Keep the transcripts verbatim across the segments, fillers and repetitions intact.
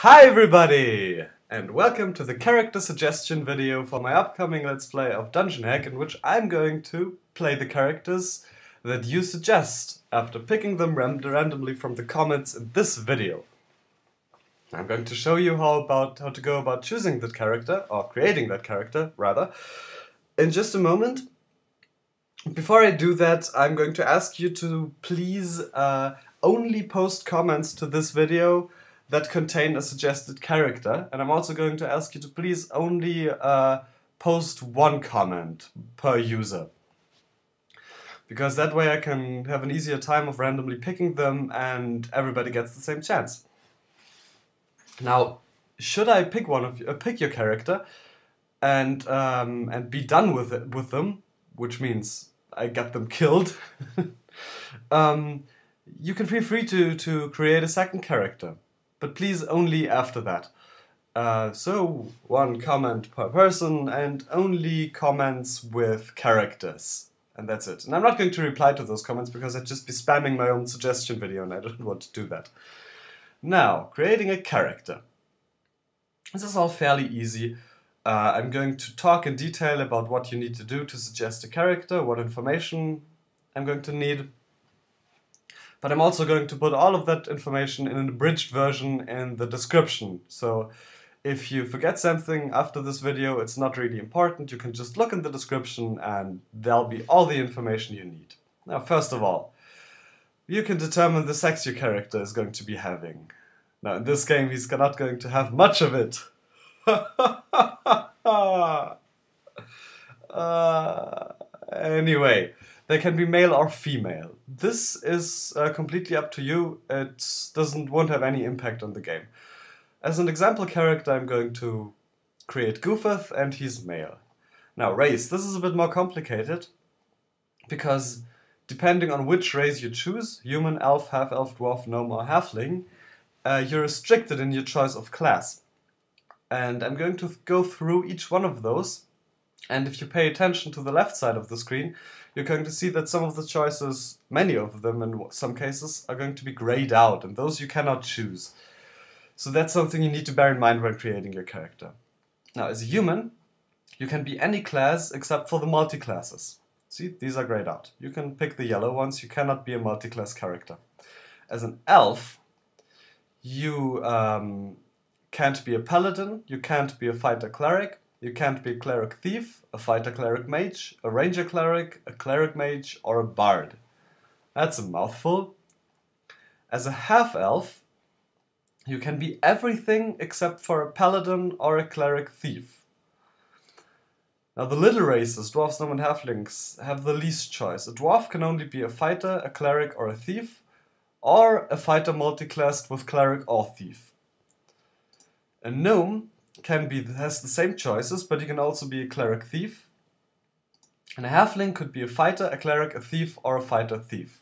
Hi everybody, and welcome to the character suggestion video for my upcoming Let's Play of Dungeon Hack, in which I'm going to play the characters that you suggest after picking them randomly from the comments in this video. I'm going to show you how about how to go about choosing that character, or creating that character rather, in just a moment. Before I do that, I'm going to ask you to please uh, only post comments to this video that contain a suggested character, and I'm also going to ask you to please only uh, post one comment per user, because that way I can have an easier time of randomly picking them and everybody gets the same chance. Now, should I pick one of you, uh, pick your character and um, and be done with it, with them, which means I got them killed, um, you can feel free to, to create a second character, but please only after that. Uh, so, one comment per person and only comments with characters. And that's it. And I'm not going to reply to those comments because I'd just be spamming my own suggestion video and I don't want to do that. Now, creating a character. This is all fairly easy. Uh, I'm going to talk in detail about what you need to do to suggest a character, what information I'm going to need. But I'm also going to put all of that information in an abridged version in the description. So if you forget something after this video, it's not really important. You can just look in the description and there'll be all the information you need. Now, first of all, you can determine the sex your character is going to be having. Now, in this game, he's not going to have much of it. uh, anyway. They can be male or female. This is uh, completely up to you. It doesn't, won't have any impact on the game. As an example character, I'm going to create Goofeth, and he's male. Now, race. This is a bit more complicated, because depending on which race you choose, human, elf, half-elf, dwarf, gnome, or halfling, uh, you're restricted in your choice of class. And I'm going to go through each one of those. And if you pay attention to the left side of the screen, you're going to see that some of the choices, many of them in some cases, are going to be grayed out, and those you cannot choose. So that's something you need to bear in mind when creating your character. Now, as a human, you can be any class except for the multi-classes. See, these are grayed out. You can pick the yellow ones, you cannot be a multi-class character. As an elf, you um, can't be a paladin, you can't be a fighter cleric, you can't be a cleric thief, a fighter cleric mage, a ranger cleric, a cleric mage, or a bard. That's a mouthful. As a half-elf, you can be everything except for a paladin or a cleric thief. Now, the little races, dwarves, gnomes, and halflings, have the least choice. A dwarf can only be a fighter, a cleric, or a thief, or a fighter multiclassed with cleric or thief. A gnome Can be has the same choices, but you can also be a cleric thief. And a halfling could be a fighter, a cleric, a thief, or a fighter thief.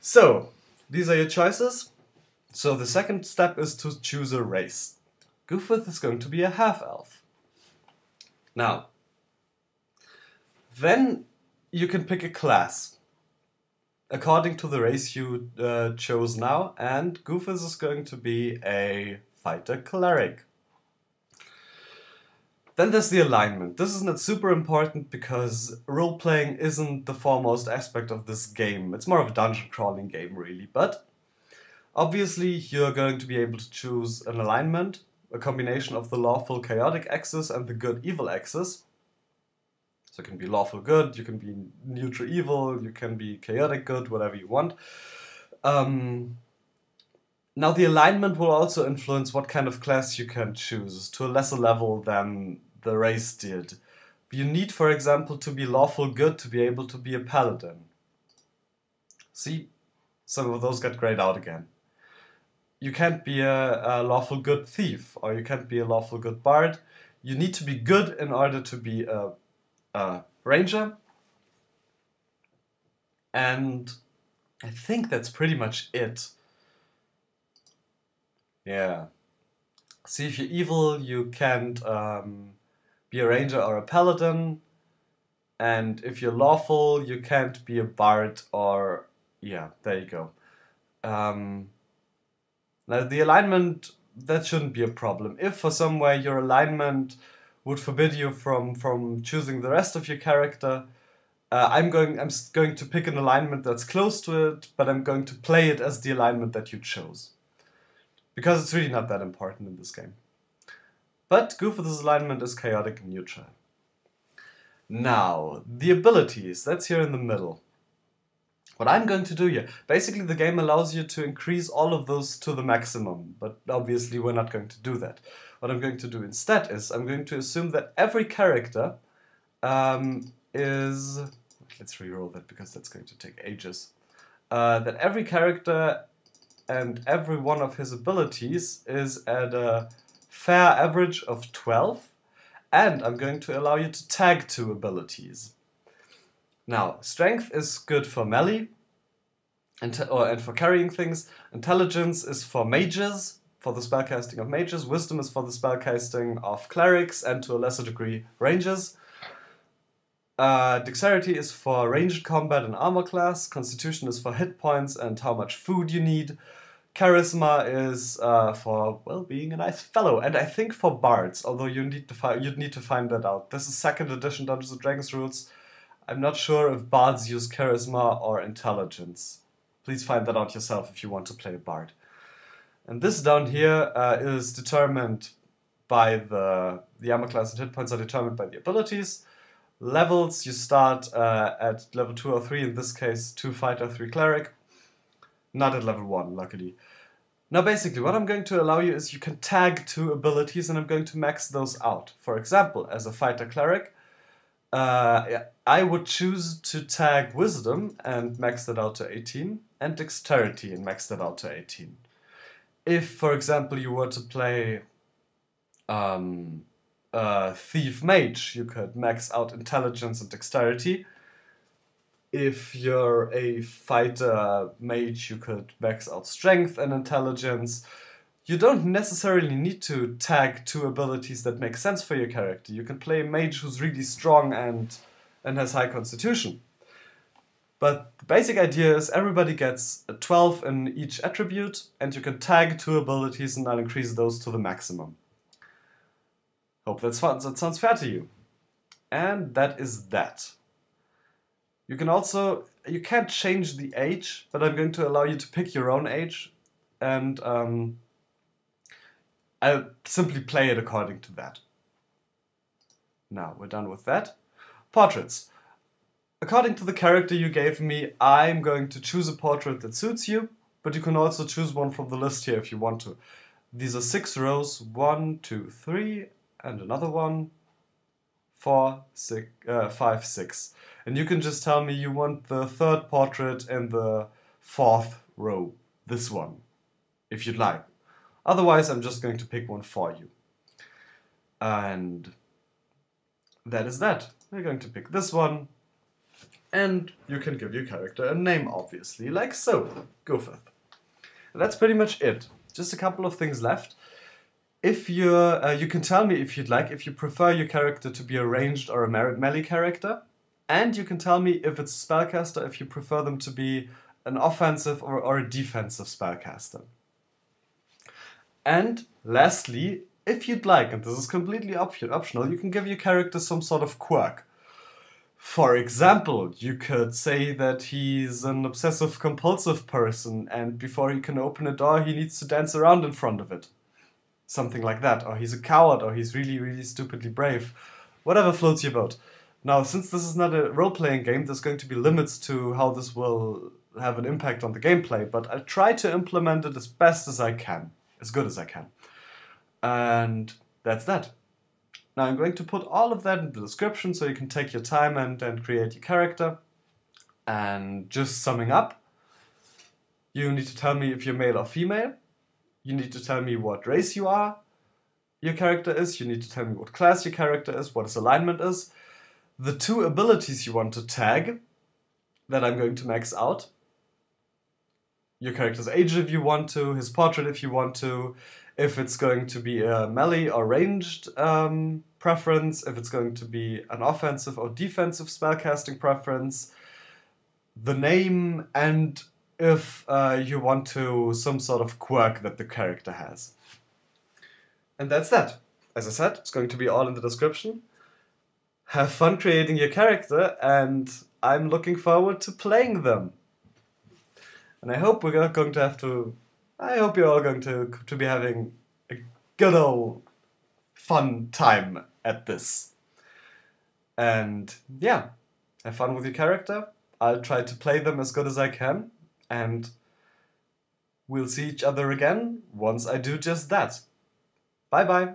So, these are your choices. So the second step is to choose a race. Goofeth is going to be a half-elf. Now, then you can pick a class according to the race you uh, chose now, and Goofeth is going to be a fighter cleric. Then there's the alignment. This is not super important because role-playing isn't the foremost aspect of this game. It's more of a dungeon crawling game, really, but obviously you're going to be able to choose an alignment, a combination of the lawful chaotic axis and the good evil axis. So it can be lawful good, you can be neutral evil, you can be chaotic good, whatever you want. Um, Now, the alignment will also influence what kind of class you can choose, to a lesser level than the race did. You need, for example, to be lawful good to be able to be a paladin. See, some of those got grayed out again. You can't be a, a lawful good thief, or you can't be a lawful good bard. You need to be good in order to be a, a ranger. And I think that's pretty much it. Yeah. See, if you're evil, you can't um, be a ranger or a paladin. And if you're lawful, you can't be a bard or... Yeah, there you go. Um, Now the alignment, that shouldn't be a problem. If for some way your alignment would forbid you from from choosing the rest of your character, uh, I'm going I'm going to pick an alignment that's close to it, but I'm going to play it as the alignment that you chose, because it's really not that important in this game. But Goofus' alignment is chaotic and neutral. Now, the abilities, that's here in the middle. What I'm going to do here, basically the game allows you to increase all of those to the maximum, but obviously we're not going to do that. What I'm going to do instead is, I'm going to assume that every character um, is... Let's reroll that because that's going to take ages. Uh, that every character and every one of his abilities is at a fair average of twelve, and I'm going to allow you to tag two abilities. Now, strength is good for melee and, or, and for carrying things. Intelligence is for mages, for the spellcasting of mages. Wisdom is for the spellcasting of clerics and, to a lesser degree, rangers. Uh, dexterity is for ranged combat and armor class. Constitution is for hit points and how much food you need. Charisma is uh, for, well, being a nice fellow. And I think for bards, although you need to fi you'd need to find that out. This is second edition Dungeons and Dragons rules. I'm not sure if bards use charisma or intelligence. Please find that out yourself if you want to play a bard. And this down here uh, is determined by the... The armor class and hit points are determined by the abilities. Levels, you start uh, at level two or three, in this case two fighter, three cleric. Not at level one, luckily. Now basically what I'm going to allow you is you can tag two abilities and I'm going to max those out. For example, as a fighter cleric, Uh, I would choose to tag Wisdom and max that out to eighteen, and Dexterity and max that out to eighteen. If, for example, you were to play um, uh, Thief Mage, you could max out Intelligence and Dexterity. If you're a Fighter Mage, you could max out Strength and Intelligence. You don't necessarily need to tag two abilities that make sense for your character. You can play a mage who's really strong and, and has high constitution. But the basic idea is everybody gets a twelve in each attribute, and you can tag two abilities and I'll increase those to the maximum. Hope that's fun. That sounds fair to you. And that is that. You can also, you can't change the age, but I'm going to allow you to pick your own age, and um, I'll simply play it according to that. Now, we're done with that. Portraits. According to the character you gave me, I'm going to choose a portrait that suits you, but you can also choose one from the list here if you want to. These are six rows, one, two, three, and another one, four, six, uh, five, six. And you can just tell me you want the third portrait in the fourth row, this one, if you'd like. Otherwise, I'm just going to pick one for you. And that is that. We're going to pick this one. And you can give your character a name, obviously, like so. Goofus. That's pretty much it. Just a couple of things left. If you're, uh, you can tell me if you'd like, if you prefer your character to be a ranged or a melee character. And you can tell me if it's a spellcaster, if you prefer them to be an offensive or, or a defensive spellcaster. And lastly, if you'd like, and this is completely op optional, you can give your character some sort of quirk. For example, you could say that he's an obsessive-compulsive person and before he can open a door he needs to dance around in front of it. Something like that. Or he's a coward, or he's really, really stupidly brave. Whatever floats your boat. Now, since this is not a role-playing game, there's going to be limits to how this will have an impact on the gameplay, but I'll try to implement it as best as I can. As good as I can. And that's that. Now I'm going to put all of that in the description so you can take your time and, and create your character. And just summing up, you need to tell me if you're male or female, you need to tell me what race you are, your character is, you need to tell me what class your character is, what his alignment is, the two abilities you want to tag that I'm going to max out, your character's age if you want to, his portrait if you want to, if it's going to be a melee or ranged um, preference, if it's going to be an offensive or defensive spellcasting preference, the name, and if uh, you want to some sort of quirk that the character has. And that's that. As I said, it's going to be all in the description. Have fun creating your character, and I'm looking forward to playing them. And I hope we're going to have to... I hope you're all going to, to be having a good old fun time at this. And yeah, have fun with your character. I'll try to play them as good as I can, and we'll see each other again once I do just that. Bye bye!